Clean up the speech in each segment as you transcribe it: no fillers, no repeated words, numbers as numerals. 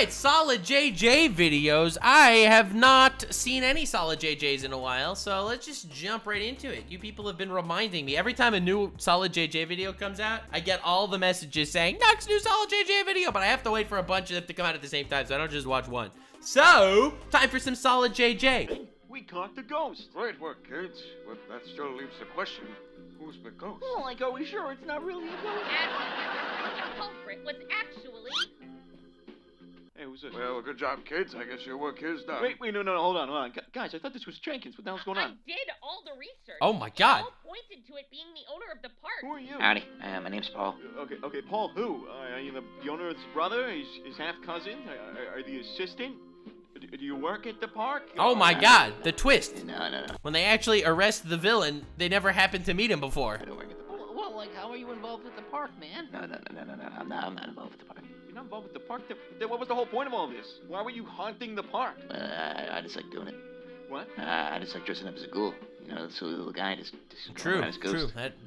right, Solid JJ videos. I have not seen any Solid JJs in a while, so let's just jump right into it. You people have been reminding me. Every time a new Solid JJ video comes out, I get all the messages saying, next new Solid JJ video, but I have to wait for a bunch of them to come out at the same time, so I don't just watch one. So, time for some Solid JJ. We caught the ghost. Great work, kids. But that still leaves the question, who's the ghost? Well, like, are we sure it's not really a ghost? Actually, the culprit was actually... Hey, who's this? Well, good job, kids. I guess your work is done. Wait, no, hold on. Guys, I thought this was Jenkins. What the hell's going on? I did all the research. Oh, my God. Paul pointed to it being the owner of the park. Who are you? Howdy. My name's Paul. Okay, Paul who? Are you the owner of his brother? His half-cousin? Are the assistant? Do you work at the park? Oh, my God. The twist. No. When they actually arrest the villain, they never happened to meet him before. I don't work at the park. Well, like, how are you involved with the park, man? No. I'm not involved with the park. You're not involved with the park? Then what was the whole point of all this? Why were you haunting the park? I just like doing it. What? I just like dressing up as a ghoul. You know, so the little guy just true.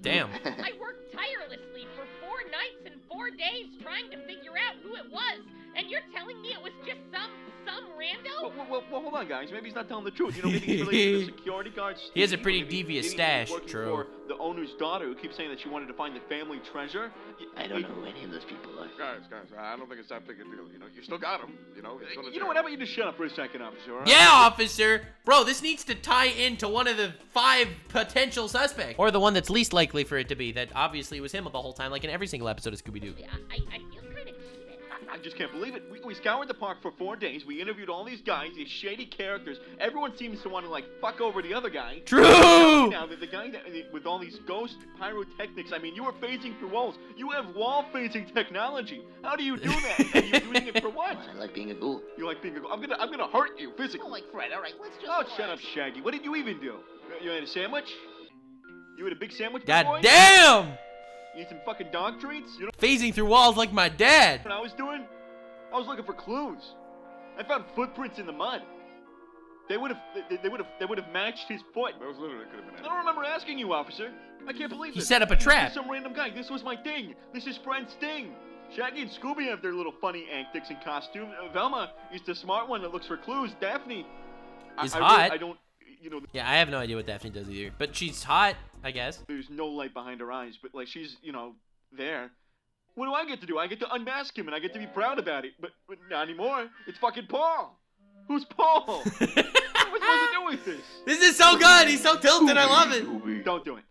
Damn. I worked tirelessly for 4 nights and 4 days trying to figure out who it was, and you're telling me it was just some rando? Well, hold on, guys. Maybe he's not telling the truth. You know, maybe he's related to the security guards. He has a pretty devious stash, true. The owner's daughter who keeps saying that she wanted to find the family treasure. I don't know who any of those people are. Guys, I don't think it's that big a deal. You know, you still got him. You know, what? How about you just shut up for a second, officer? Right? Yeah, officer. Bro, this needs to tie into one of the 5 potential suspects, or the one that's least likely for it to be. That obviously was him the whole time, like in every single episode of Scooby-Doo. I feel kind of cheated. I just can't believe it. We scoured the park for 4 days. We interviewed all these guys, these shady characters. Everyone seems to want to, like, fuck over the other guy. True! Now, the guy that, with all these ghost pyrotechnics, I mean, you were phasing through walls. You have wall-phasing technology. How do you do that? And you're doing it for what? I like being a ghoul. You like being a ghoul? I'm gonna hurt you physically. Oh, like Fred, all right, let's just... Oh, shut up, Shaggy. What did you even do? You had a sandwich? You had a big sandwich, God damn! You eat some fucking dog treats? You know, phasing through walls like my dad. What I was doing? I was looking for clues. I found footprints in the mud. They would have matched his foot. That was literally could have been. I don't remember asking you, officer. I can't believe it. He set up a trap. Some random guy. This was my thing. This is Fred's thing. Shaggy and Scooby have their little funny antics and costume. Velma is the smart one that looks for clues. Daphne is hot. Really, I don't. You know, yeah, I have no idea what Daphne does either, but she's hot, I guess. There's no light behind her eyes, but like she's, you know, there. What do I get to do? I get to unmask him and I get to be proud about it, but not anymore. It's fucking Paul. Who's Paul? What am I supposed to do with this? This is so good. He's so tilted. I love it. Scooby. Don't do it.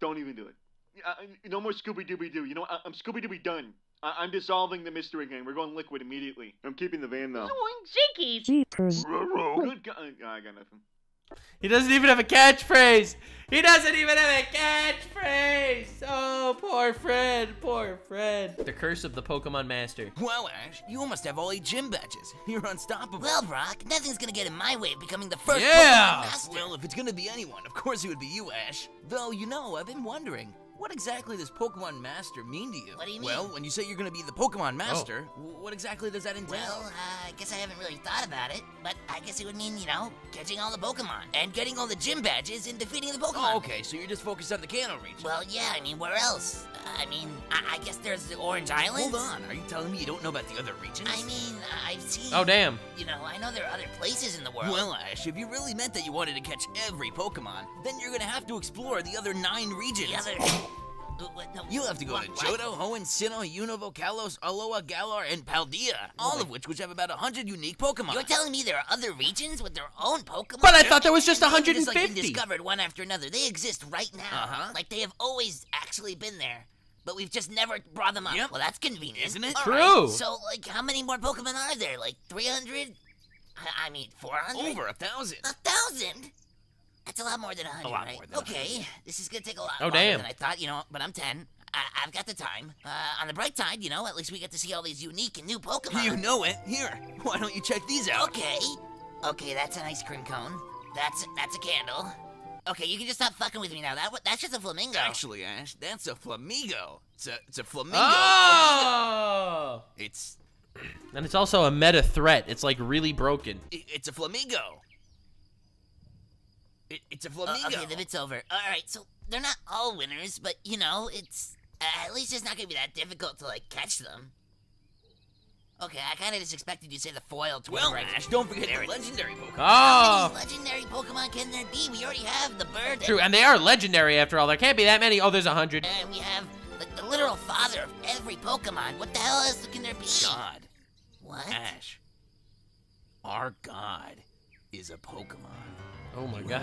Don't even do it. No more Scooby-Dooby-Doo. You know, I'm Scooby-Dooby done. I'm dissolving the mystery game. We're going liquid immediately. I'm keeping the van though. Jinkies. Jeepers. Good guy. I got nothing. He doesn't even have a catchphrase. He doesn't even have a catchphrase. Oh, poor Fred, poor Fred. The curse of the Pokemon Master. Well, Ash, you almost have all 8 gym badges. You're unstoppable. Well, Brock, nothing's gonna get in my way of becoming the first Pokemon Master. Well, if it's gonna be anyone, of course it would be you, Ash. Though, you know, I've been wondering, what exactly does Pokemon Master mean to you? What do you mean? Well, when you say you're gonna be the Pokemon Master, what exactly does that entail? Well, I guess I haven't really thought about it, but I guess it would mean, you know, catching all the Pokemon and getting all the gym badges and defeating the Pokemon. Oh, okay, so you're just focused on the Kanto region. Well, yeah, I mean, where else? I mean, I guess there's the Orange Islands. Hold on, are you telling me you don't know about the other regions? I mean, I've seen... Oh, damn. You know, I know there are other places in the world. Well, Ash, if you really meant that you wanted to catch every Pokemon, then you're gonna have to explore the other 9 regions. The other... No, you'll have to go to Johto, Hoenn, Sinnoh, Unova, Kalos, Alola, Galar, and Paldia, all of which have about 100 unique Pokemon. You're telling me there are other regions with their own Pokemon? But I thought there was just 150. It's like discovered one after another. They exist right now. Uh-huh. Like they have always actually been there, but we've just never brought them up. Yep. Well, that's convenient, isn't it? True. Right. So, like, how many more Pokemon are there? Like 300? I mean, 400? Over 1,000. 1,000? That's a lot more than 100, right? Okay, this is gonna take a lot longer than I thought, you know, but I'm 10. I've got the time. On the bright side, you know, at least we get to see all these unique and new Pokemon. You know it. Here, why don't you check these out? Okay, that's an ice cream cone. That's a candle. Okay, you can just stop fucking with me now. That's just a flamingo. Actually, Ash, that's a flamingo. It's a flamingo. Oh! It's... And it's also a meta threat. It's, like, really broken. It's a flamingo. It's a flamingo. Okay, then it's over. All right, so they're not all winners, but, you know, it's... at least it's not going to be that difficult to, like, catch them. Okay, I kind of just expected you to say the foil Twitter. Well, Ash, don't forget the legendary Pokemon. Oh! How many legendary Pokemon can there be? We already have the bird. True, and they are legendary after all. There can't be that many. Oh, there's 100. And we have the literal father of every Pokemon. What the hell else can there be? God. What? Ash, our God is a Pokemon. Oh my God.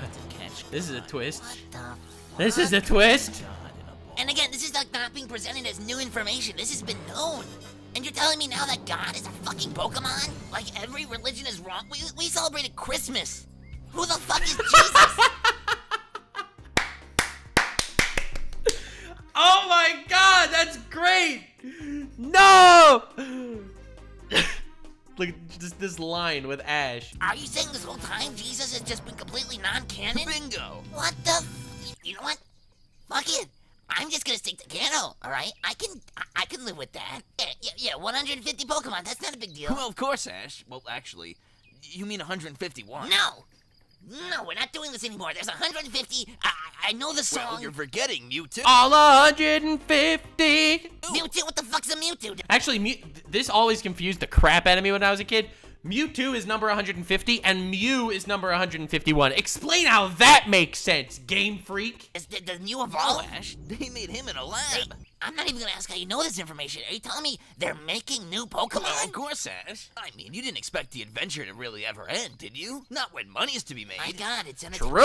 This is a twist. What the fuck? This is a twist? And again, this is like not being presented as new information. This has been known. And you're telling me now that God is a fucking Pokemon? Like every religion is wrong? We celebrated Christmas. Who the fuck is Jesus? Oh my God, that's great. No! Look at this line with Ash. Are you saying this whole time Jesus has just been completely non-canon? Bingo. What the f- You know what? Fuck it. I'm just gonna stick to Kanto, alright? I can live with that. Yeah, 150 Pokemon, that's not a big deal. Well, of course, Ash. Well, actually, you mean 151. No! No, we're not doing this anymore. There's 150. I know the song. Well, you're forgetting Mewtwo. All 150. Mewtwo? What the fuck's a Mewtwo? Actually, this always confused the crap out of me when I was a kid. Mewtwo is number 150, and Mew is number 151. Explain how that makes sense, Game Freak. Does Mew evolve? No, Ash. They made him in a lab. I'm not even gonna ask how you know this information. Are you telling me they're making new Pokemon? Well, of course, Ash. I mean, you didn't expect the adventure to really ever end, did you? Not when money's to be made. My God, it's an true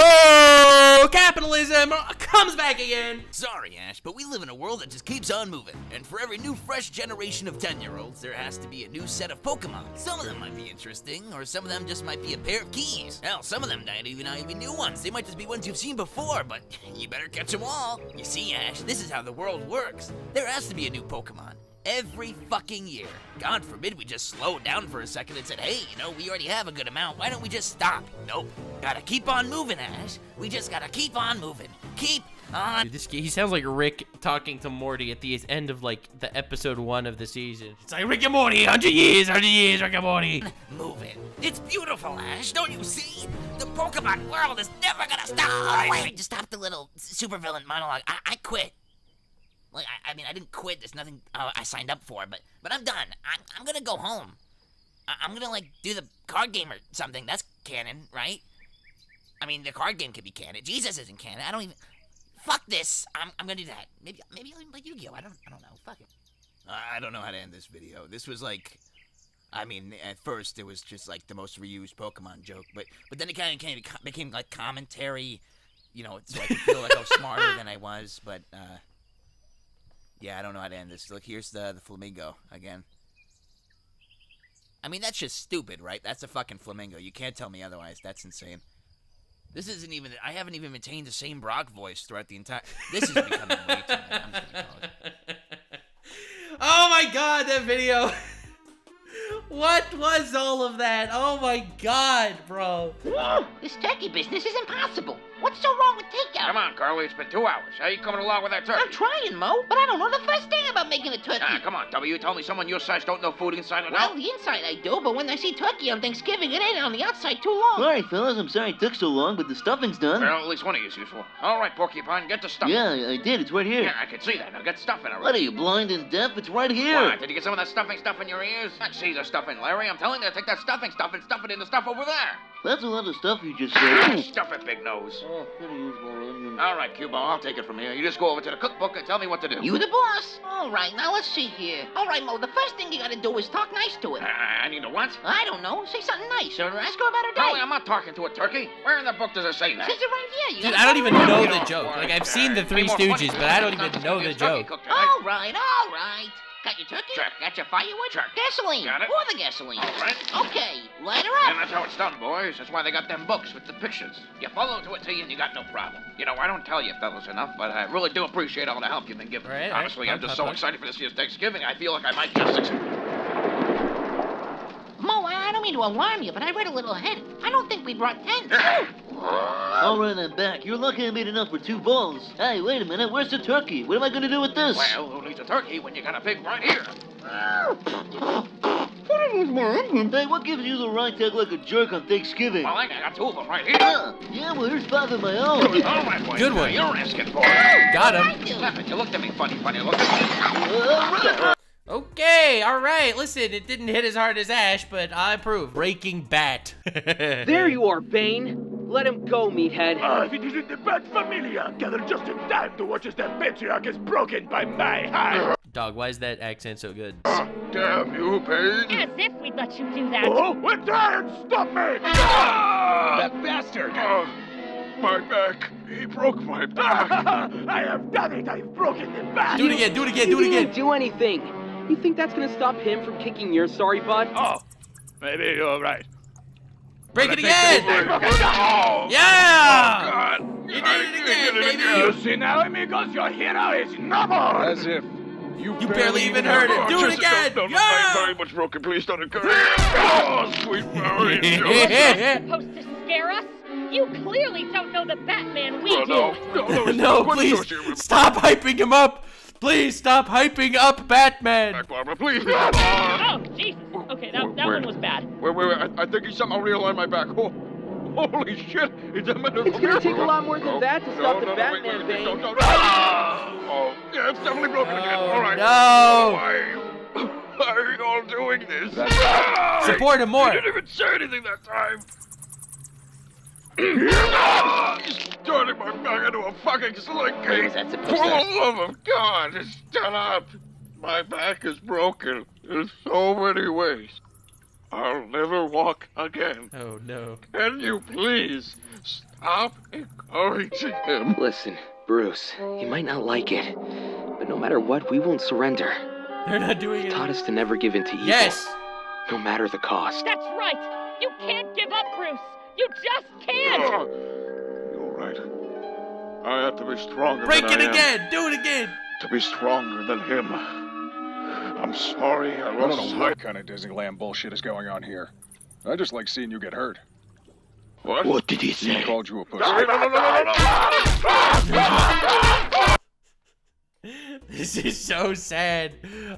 capitalism comes back again. Sorry, Ash, but we live in a world that just keeps on moving. And for every new fresh generation of 10-year-olds, there has to be a new set of Pokemon. Some of them might be interesting, or some of them just might be a pair of keys. Hell, some of them might not even new ones. They might just be ones you've seen before, but you better catch them all. You see, Ash, this is how the world works. There has to be a new Pokemon every fucking year. God forbid we just slowed down for a second and said, hey, you know, we already have a good amount. Why don't we just stop? Nope. Gotta keep on moving, Ash. We just gotta keep on moving. Keep on. Dude, this guy, he sounds like Rick talking to Morty at the end of, like, the episode 1 of the season. It's like, Rick and Morty, 100 years, Rick and Morty. Moving. It's beautiful, Ash. Don't you see? The Pokemon world is never gonna stop. Oh, wait, just stop the little supervillain monologue. I quit. Like, I mean, I didn't quit. There's nothing I signed up for, but I'm done. I'm gonna go home. I'm gonna, like, do the card game or something. That's canon, right? I mean, the card game could be canon. Jesus isn't canon. I don't even... Fuck this. I'm gonna do that. Maybe I'll even play Yu-Gi-Oh. I don't know. Fuck it. I don't know how to end this video. This was, like... I mean, at first, it was just, like, the most reused Pokemon joke, but then it kind of became, like, commentary. You know, so I could feel like I was smarter than I was, but, yeah, I don't know how to end this. Look, here's the flamingo again. I mean, that's just stupid, right? That's a fucking flamingo. You can't tell me otherwise. That's insane. This isn't even... I haven't even maintained the same Brock voice throughout the entire... This is becoming way too much. I'm just gonna call it. Oh my God, that video. What was all of that? Oh my God, bro. Whoa, this turkey business is impossible. What's so wrong with takeout? Come on, Carly, it's been 2 hours. How are you coming along with that turkey? I'm trying, Mo, but I don't know the first thing about making a turkey. Ah, come on, W, tell me someone your size don't know food inside and out. Well, the inside I do, but when I see turkey on Thanksgiving, it ain't on the outside too long. All right, fellas, I'm sorry it took so long, but the stuffing's done. Well, at least one of you's useful. All right, Porcupine, get the stuffing. Yeah, I did. It's right here. Yeah, I can see that. Now get stuffing. All right. What are you, blind and deaf? It's right here. Why, did you get some of that stuff in your ears? I see the stuffing, Larry. I'm telling you to take that stuff and stuff it in the stuff over there. That's a lot of stuff you just said. Stuff it, Big Nose. Oh, could have used more onion. All right, Cubo, I'll take it from here. You just go over to the cookbook and tell me what to do. You the boss. All right, now let's see here. All right, Mo, the first thing you gotta do is talk nice to it. I need to what? I don't know. Say something nice or ask her about her day. Molly, I'm not talking to a turkey. Where in the book does it say that? It says it right here. Dude, I don't even know the joke. Like, I've seen the Three Stooges, but I don't even know the joke. All right, all right. Got your turkey? Check. Got your firewood? Check. Gasoline? Got it. Pour the gasoline. All right. Okay, light her up. And that's how it's done, boys. That's why they got them books with the pictures. You follow to a T and you got no problem. You know, I don't tell you fellas enough, but I really do appreciate all the help you've been giving. Right, honestly, I'm just so excited for this year's Thanksgiving, I feel like I might just... Mo, I don't mean to alarm you, but I read a little ahead. I don't think we brought tents. All right, I'm back. You're lucky I made enough for 2 balls. Hey, wait a minute. Where's the turkey? What am I going to do with this? Well, who needs a turkey when you got a pig right here? Hey, what gives you the right to act like a jerk on Thanksgiving? Well, I got 2 of them right here. Yeah, well, here's 5 of my own. All right, boy. Good one. You're asking for it. Got him. You looked at me funny. Look at me. Okay, all right. Listen, it didn't hit as hard as Ash, but I approve. Breaking Bat. There you are, Bane. Let him go, meathead. If it isn't the Bat Familia, gathered just in time to watch as that patriarch is broken by my hand. Dog, why is that accent so good? Damn you, Bane. As if we'd let you do that. Oh, we're dying. Stop me. That bastard. My back. He broke my back. I have done it. I've broken the back. Do it again. Do it again. Do it again. You didn't do anything. You think that's gonna stop him from kicking your sorry butt? Oh, maybe you're right. Break it again! Oh. Yeah! Oh, God. You did it again, baby! You see now, amigos, your hero is noble! As if you barely even heard it. Do it again! I'm very much broken. Please don't encourage me. Oh, sweet Mary. You're supposed to scare us? You clearly don't know the Batman we do. No, please, stop hyping him up! Please stop hyping up Batman! Back, Barbara, please! Oh, Jesus! Okay, that one was bad. Wait, I think he's somehow realigned my back. Oh, holy shit! It's gonna take a lot more than that to stop the Batman thing. No. Oh, yeah, it's definitely broken again. All right. No! Why are you all doing this? Support him more! You didn't even say anything that time! He's turning my back into a fucking slingcase. For the love of God, just shut up. My back is broken in so many ways. I'll never walk again. Oh, no. Can you please stop encouraging him? Listen, Bruce, you might not like it, but no matter what, we won't surrender. They're not doing it. They taught us to never give in to evil. Yes! No matter the cost. That's right. You can't give up, Bruce. You just can't! You're right. I have to be stronger than him. Break it again! Do it again! To be stronger than him. I'm sorry, I lost sight. I don't know what kind of Disneyland bullshit is going on here. I just like seeing you get hurt. What? What did he say? He called you a pussy. No. This is so sad.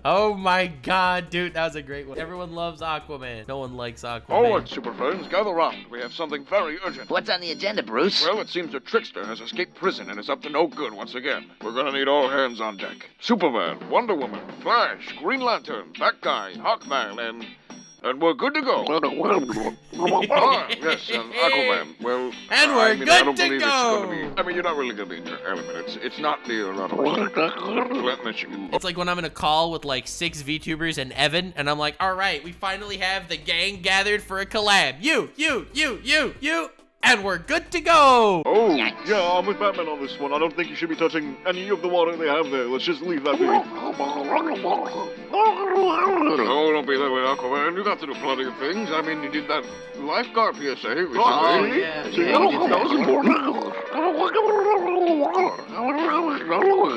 Oh my God, dude, that was a great one. Everyone loves Aquaman. No one likes Aquaman. Forward, super friends, gather round. We have something very urgent. What's on the agenda, Bruce? Well, it seems a trickster has escaped prison and is up to no good once again. We're gonna need all hands on deck. Superman, Wonder Woman, Flash, Green Lantern, Bat Guy, Hawkman, and we're good to go. Yes, and Aquaman. Well, and we're good to go. I mean, you're not really going to be in your element. It's not the erotic. It's like when I'm in a call with like 6 VTubers and Evan, and I'm like, all right, we finally have the gang gathered for a collab. You. And we're good to go! Oh, yeah, I'm with Batman on this one. I don't think you should be touching any of the water they have there. Let's just leave that be. Oh, don't be that way, Aquaman. You got to do plenty of things. I mean, you did that lifeguard PSA recently. Oh, yeah. That was important.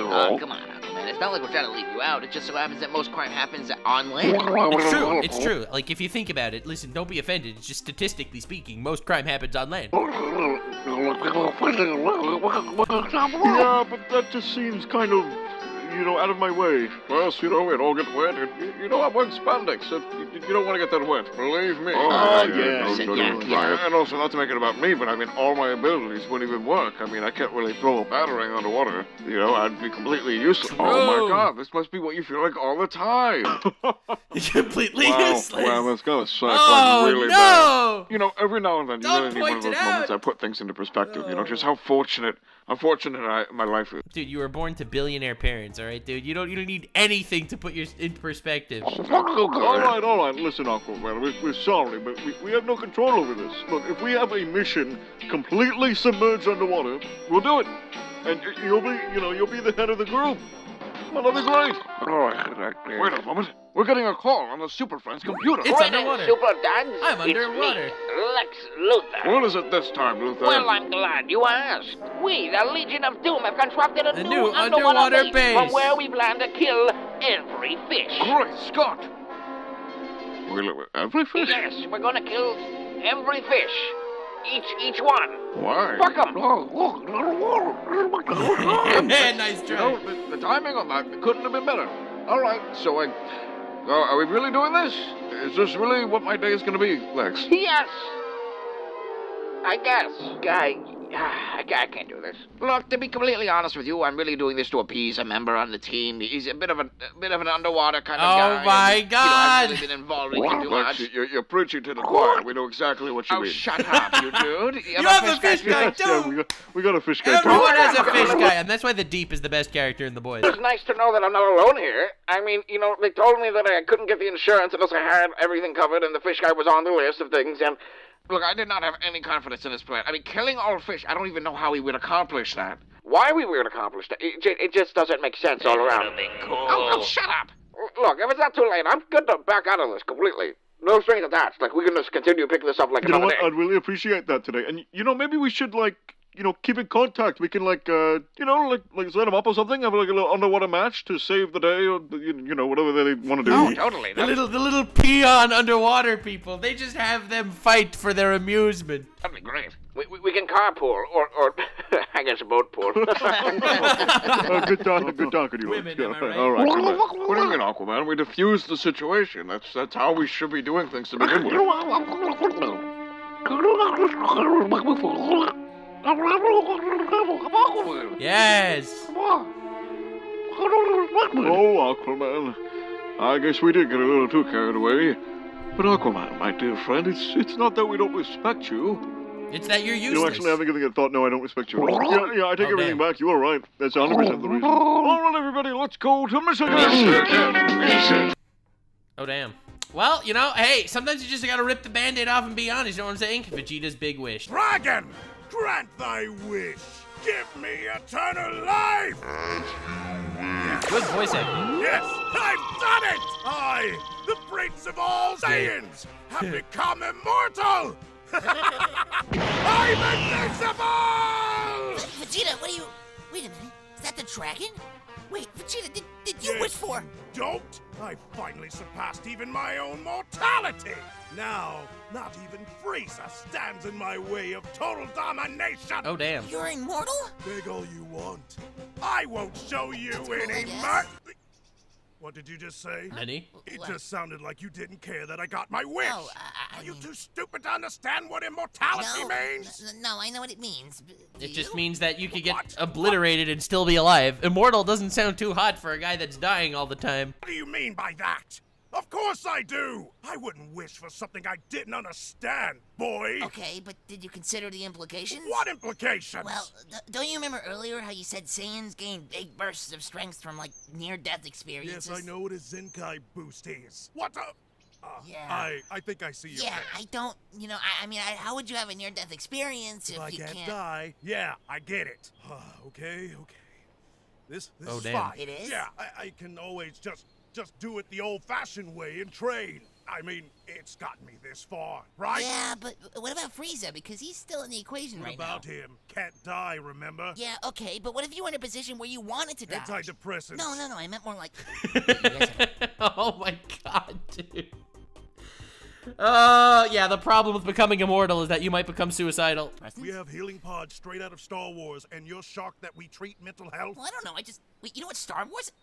Oh, come on. It's not like we're trying to leave you out. It just so happens that most crime happens on land. It's true. It's true. Like, if you think about it, listen, don't be offended. It's just statistically speaking, most crime happens on land. Yeah, but that just seems kind of, you know, out of my way. Or else, you know, it all gets wet. And, you know, I'm wearing spandex. So you don't want to get that wet. Believe me. Oh, yeah. And also, not to make it about me, but I mean, all my abilities wouldn't even work. I mean, I can't really throw a battering underwater. You know, I'd be completely useless. True. Oh, my God. This must be what you feel like all the time. Completely useless. Wow, that's going to suck. Oh, like, really no. Bad. You know, every now and then, you really need one of those moments I put things into perspective. No. You know, just how fortunate my life is. Dude, you were born to billionaire parents, all right, dude? You don't need anything to put yours in perspective. All right. Listen, Aquaman, we're sorry, but we have no control over this. Look, if we have a mission completely submerged underwater, we'll do it. And you'll be the head of the group. Well, that'll be great. All right. Wait a moment. We're getting a call on the Super Friends computer. It's underwater. I'm underwater. It's me, Lex Luthor. What is it this time, Luthor? Well, I'm glad you asked. We, the Legion of Doom, have constructed a new underwater base from where we plan to kill every fish. Great Scott. Every fish? Yes, we're going to kill every fish. Each one. Why? Fuck them. Nice job. You know, the timing on that couldn't have been better. All right, so are we really doing this? Is this really what my day is going to be, Lex? Yes. I guess. Guy, I can't do this. Look, to be completely honest with you, I'm really doing this to appease a member on the team. He's a bit of an underwater kind of guy. Oh my God! You know, I've really been involved in too much. You're preaching to the choir. We know exactly what you mean. Oh, shut up, you dude! You have a fish guy too. Yeah, we got a fish guy. Everyone has a fish guy, and that's why the Deep is the best character in The Boys. It's nice to know that I'm not alone here. I mean, you know, they told me that I couldn't get the insurance unless I had everything covered, and the fish guy was on the list of things, and. Look, I did not have any confidence in this plan. I mean, killing all fish, I don't even know how we would accomplish that. Why we would accomplish that? It just doesn't make sense all around. Cool. Oh, shut up! Look, if it's not too late, I'm good to back out of this completely. No strings attached. Like, we can just continue picking this up like another day. You know what? I'd really appreciate that today. And, you know, maybe we should, like, you know, keep in contact. We can, like, you know, like set them up or something. Have, like, a little underwater match to save the day or, you know, whatever they want to do. Oh, totally. The little peon underwater people. They just have them fight for their amusement. That'd be great. We can carpool or I guess, boat pool. Good talking to you. Women, am I right? All right. What do you mean, Aquaman? We diffuse the situation. That's how we should be doing things to begin with. Yes! Oh, Aquaman. I guess we did get a little too carried away. But Aquaman, my dear friend, it's not that we don't respect you. It's that you're useless. You know, actually, I'm giving it a thought. No, I don't respect you. Yeah, I take everything back. You are right. That's 100% the reason. All right, everybody, let's go to Michigan. Oh, damn. Well, you know, hey, sometimes you just gotta rip the Band-Aid off and be honest. You know what I'm saying? Vegeta's big wish. Dragon! Grant thy wish! Give me eternal life! As you wish. Good voice acting. Yes, I've done it! I, the prince of all Saiyans, have become immortal! I'm invincible! Vegeta, what are you... Wait a minute, is that the dragon? Wait, Vegeta, did you wish for... Don't! I finally surpassed even my own mortality! Now, not even Frieza stands in my way of total domination! Oh, damn. You're immortal? Beg all you want. I won't show you any mercy. What did you just say? Any? It just sounded like you didn't care that I got my wish. Oh, are you too stupid to understand what immortality means? No, I know what it means. It just means that you could get obliterated and still be alive. Immortal doesn't sound too hot for a guy that's dying all the time. What do you mean by that? Of course I do! I wouldn't wish for something I didn't understand, boy! Okay, but did you consider the implications? What implications? Well, don't you remember earlier how you said Saiyans gain big bursts of strength from, like, near-death experiences? Yes, I know what a Zenkai boost is. What the... I think I see you. Yeah, I don't... You know, I mean, how would you have a near-death experience if you can't... die. Yeah, I get it. Okay. This is fine. It is? Yeah, I can always just do it the old-fashioned way and train. I mean, it's gotten me this far, right? Yeah, but what about Frieza? Because he's still in the equation right now. What about him? Can't die, remember? Yeah, okay, but what if you were in a position where you wanted to die? Antidepressants. No, I meant more like... Oh, my God, dude. Yeah, the problem with becoming immortal is that you might become suicidal. We have healing pods straight out of Star Wars, and you're shocked that we treat mental health? Well, I don't know, Wait, you know what, Star Wars?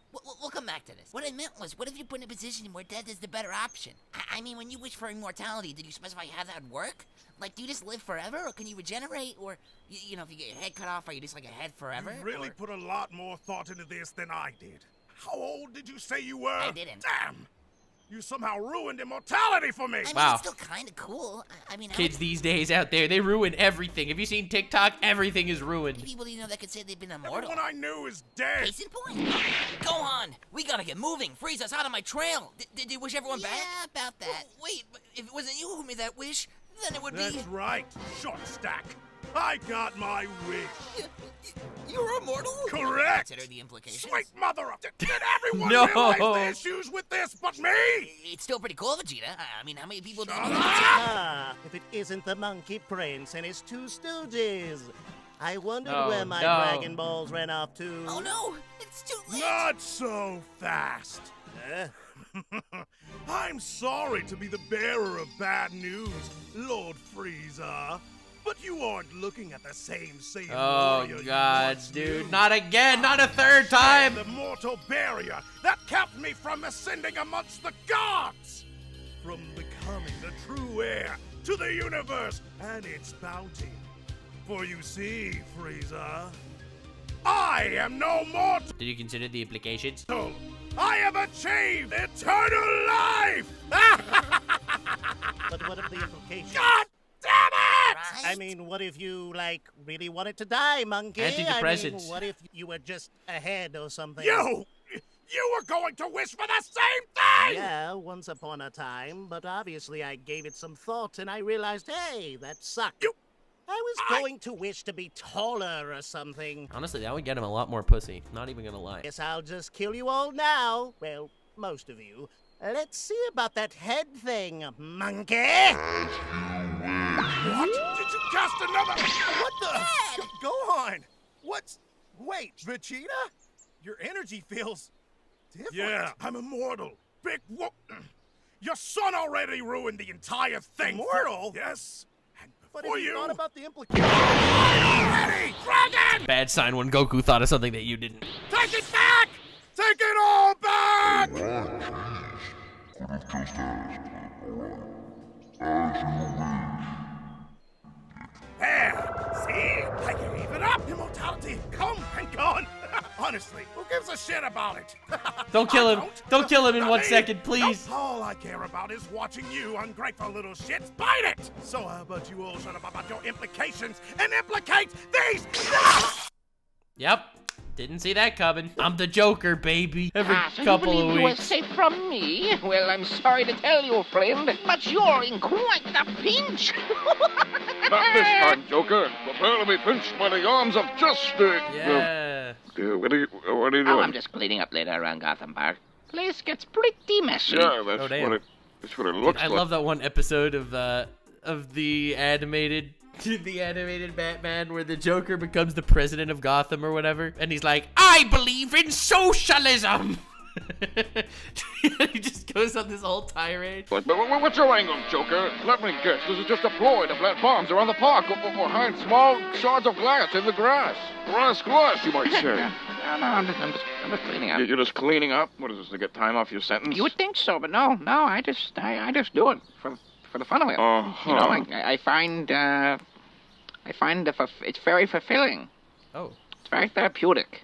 We'll come back to this. What I meant was, what if you put in a position where death is the better option? I mean, when you wish for immortality, did you specify how that would work? Like, do you just live forever, or can you regenerate, or, you know, if you get your head cut off, are you just, like, a head forever? You really put a lot more thought into this than I did. How old did you say you were? I didn't. Damn! You somehow ruined immortality for me! I mean, it's still kinda cool. I mean, kids these days out there, they ruin everything. Have you seen TikTok? Everything is ruined. People you know that could say they've been immortal. Everyone I knew is dead! Case in point! Go on! We gotta get moving! Freeze us out of my trail! Did you wish everyone back? Yeah, about that. Wait, if it wasn't you who made that wish, then it would be... That's right, short stack! I got my wish! You're immortal? Correct! Consider the implications. Sweet mother of... Did everyone realize the issues with this but me? It's still pretty cool, Vegeta. I mean, how many people do you know? If it isn't the Monkey Prince and his two Stooges. I wondered where my Dragon Balls ran off to. Oh, no! It's too late! Not so fast! I'm sorry to be the bearer of bad news, Lord Frieza. But you aren't looking at the same warrior. Oh, God, dude. Not again. Not a third time. The mortal barrier that kept me from ascending amongst the gods. From becoming the true heir to the universe and its bounty. for you see, Frieza. I am no mortal! Did you consider the implications? I have achieved eternal life! But what of the implications? God damn it! Right? I mean, what if you, like, really wanted to die, monkey? Antidepressants. I mean, what if you were just ahead or something? You were going to wish for the same thing! Yeah, once upon a time, but obviously I gave it some thought and I realized, hey, that sucked. I was going to wish to be taller or something. Honestly, that would get him a lot more pussy. Not even gonna lie. Guess I'll just kill you all now. Well, most of you. Let's see about that head thing, monkey! What? Did you cast another? What the? Head. Go on! What's... Wait, Vegeta? Your energy feels... different. Yeah, I'm immortal. Big whoop. Your son already ruined the entire thing. Immortal? Yes. But if you thought about the implications... Already, dragon! Bad sign when Goku thought of something that you didn't. Take it back! Take it all back! Could have just asked, but alright. There! See? I can even up! Immortality, come and gone! Honestly, who gives a shit about it? Don't kill him. Don't kill him in 1 second, please. All I care about is watching you ungrateful little shits bite it. So how about you all shut up about your implications and implicate these? Yep. Didn't see that coming. I'm the Joker, baby. Every couple of weeks. You were safe from me? Well, I'm sorry to tell you, friend, but you're in quite the pinch. Not this time, Joker. Prepare to be pinched by the arms of justice. Yeah. What are you doing? Oh, I'm just cleaning up later around Gotham Park. Place gets pretty messy. Yeah, that's what it looks like. I love that one episode of the animated. The animated Batman where the Joker becomes the president of Gotham or whatever, and he's like, I believe in socialism! He just goes on this whole tirade. But what's your angle, Joker? Let me guess, this is just a ploy to plant bombs around the park or hide small shards of glass in the grass. Brass glass, you might say. No, I'm just cleaning up. You're just cleaning up? What is this, to get time off your sentence? You would think so, but no, I just do it for the fun of it. You know, I find it's very fulfilling. Oh. It's very therapeutic.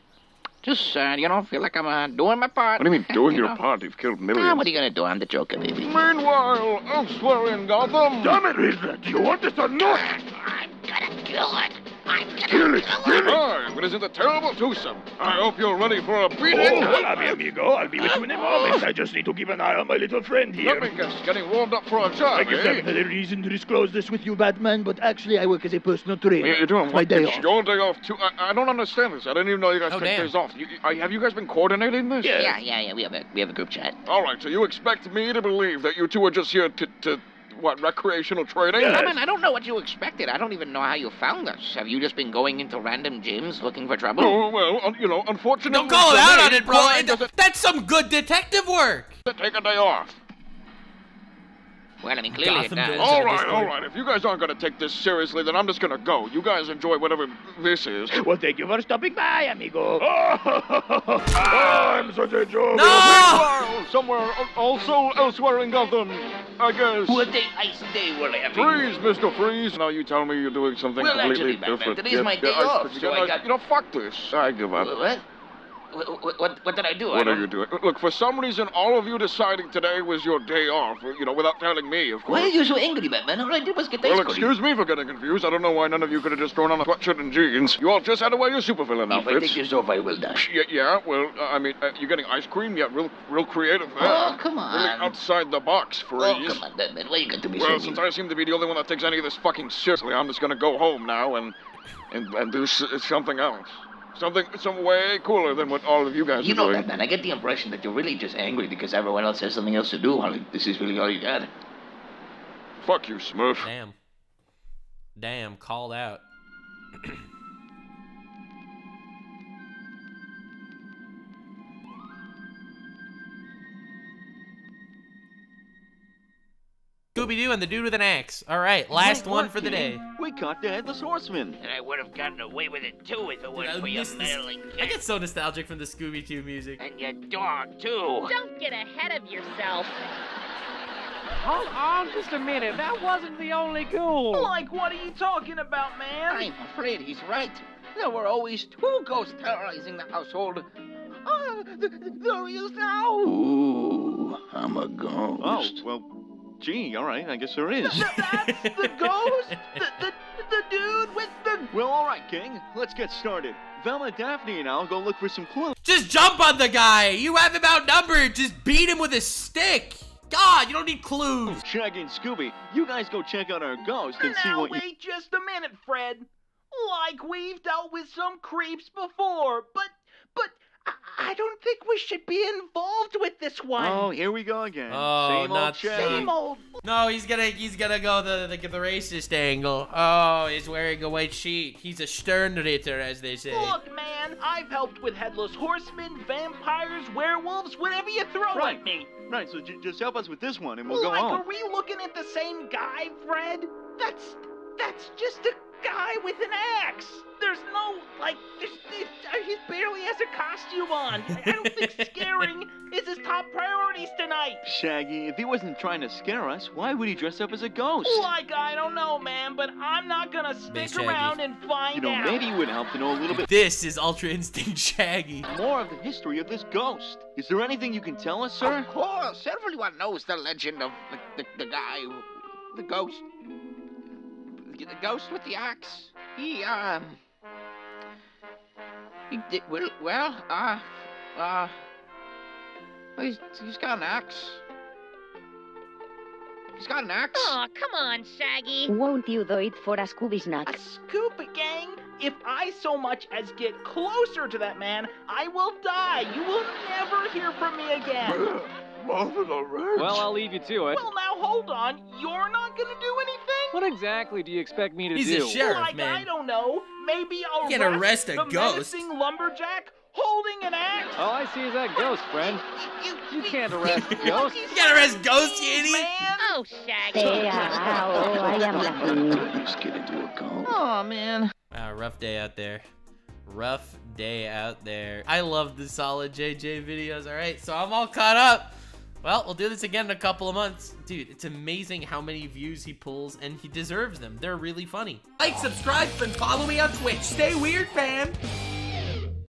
Just, you know, feel like I'm doing my part. What do you mean, doing your part? You've killed millions. What are you going to do? I'm the Joker, baby. Meanwhile, elsewhere in Gotham... Damn it, Rizla! Do you want this or not? I'm gonna kill it. I'm gonna kill it. Kill it. Alright, but isn't a terrible twosome? I hope you're ready for a beating. Oh, hola, mi amigo. I'll be with you in a moment. I just need to keep an eye on my little friend here. Let me guess, getting warmed up for a job, I guess I have no reason to disclose this with you, Batman, but actually I work as a personal trainer. You're doing what? My day off. Your day off, too? I don't understand this. I didn't even know you guys took days off. Have you guys been coordinating this? Yeah. We have a group chat. Alright, so you expect me to believe that you two are just here to what, recreational training? Yes. I mean, I don't know what you expected. I don't even know how you found us. Have you just been going into random gyms looking for trouble? Oh, well, you know, unfortunately... Don't call out on it, bro! That's some good detective work! Take a day off. Well, I mean, clearly it does. All right. If you guys aren't going to take this seriously, then I'm just going to go. You guys enjoy whatever this is. Well, thank you for stopping by, amigo. Oh, I'm such a joke. No! Elsewhere in Gotham, I guess. What day I stay where I am. Freeze, Mr. Freeze. Now you tell me you're doing something completely different. Today's my day off, so I got... You know, fuck this. I give up. What? What did I do? What are you doing? Look, for some reason, all of you deciding today was your day off, you know, without telling me, of course. Why are you so angry, Batman? All I did was get that. Well, excuse me for getting confused. I don't know why none of you could have just thrown on a sweatshirt and jeans. You all just had to wear your supervillain outfits. If I take this off, I will die. Yeah, well, I mean, you're getting ice cream? Yeah, real creative there. Oh, come on. Really outside the box, Freeze. Oh, come on, Batman. Why you got to be so mean? Well, since I seem to be the only one that takes any of this fucking seriously, I'm just gonna go home now and do something else. Some way cooler than what all of you guys are doing. You know, Batman, I get the impression that you're really just angry because everyone else has something else to do. This is really all you got. Fuck you, Smurf. Damn, called out. Scooby-Doo and the dude with an axe. All right, last one for the day. We caught the Headless Horseman. And I would have gotten away with it, too, if it weren't for your meddling kid. I get so nostalgic from the Scooby-Doo music. And your dog, too. Don't get ahead of yourself. Hold on just a minute. That wasn't the only ghoul. Like, what are you talking about, man? I'm afraid he's right. There were always two ghosts terrorizing the household. Oh, there he is now. Ooh, I'm a ghost. Oh, well, gee, all right, I guess there is. That's the ghost? The dude with the... Well, all right, gang, let's get started. Velma, Daphne, and I'll go look for some clues. Just jump on the guy. You have him outnumbered. Just beat him with a stick. God, you don't need clues. Shaggy and Scooby, you guys go check out our ghost and see what... Now, wait just a minute, Fred. Like, we've dealt with some creeps before, but... I don't think we should be involved with this one. Oh, here we go again. Oh, same old. No, he's gonna go the racist angle. Oh, he's wearing a white sheet. He's a sternritter, as they say. Look, man, I've helped with headless horsemen, vampires, werewolves, whatever you throw at me. Right, so just help us with this one, and we'll go on. Are we looking at the same guy, Fred? That's just a guy with an axe. There's no, like, he barely has a costume on. I don't think scaring is his top priorities tonight. Shaggy, if he wasn't trying to scare us, why would he dress up as a ghost? Like, I don't know, man, but I'm not gonna stick around and find out. You know, maybe it would help to know a little bit. This is Ultra Instinct Shaggy. More of the history of this ghost. Is there anything you can tell us, sir? Of course, everyone knows the legend of the guy, the ghost. The ghost with the axe. He's got an axe. He's got an axe. Oh, come on, Shaggy. Won't you do it for a Scooby's nuts? Scooby gang, if I so much as get closer to that man, I will die. You will never hear from me again. Well, I'll leave you to it. Well, now, hold on. You're not gonna do anything? What exactly do you expect me to do? He's a sheriff, man. I don't know. Maybe I'll arrest a ghost. Menacing lumberjack holding an axe? All I see is that ghost, friend. You can't arrest ghosts. You can't arrest ghosts, you idiot. Oh, Shaggy. Just get into a call. Oh, man. Wow, rough day out there. Rough day out there. I love the Solid JJ videos. All right, so I'm all caught up. Well, we'll do this again in a couple of months. Dude, it's amazing how many views he pulls, and he deserves them. They're really funny. Like, subscribe, and follow me on Twitch. Stay weird, fam.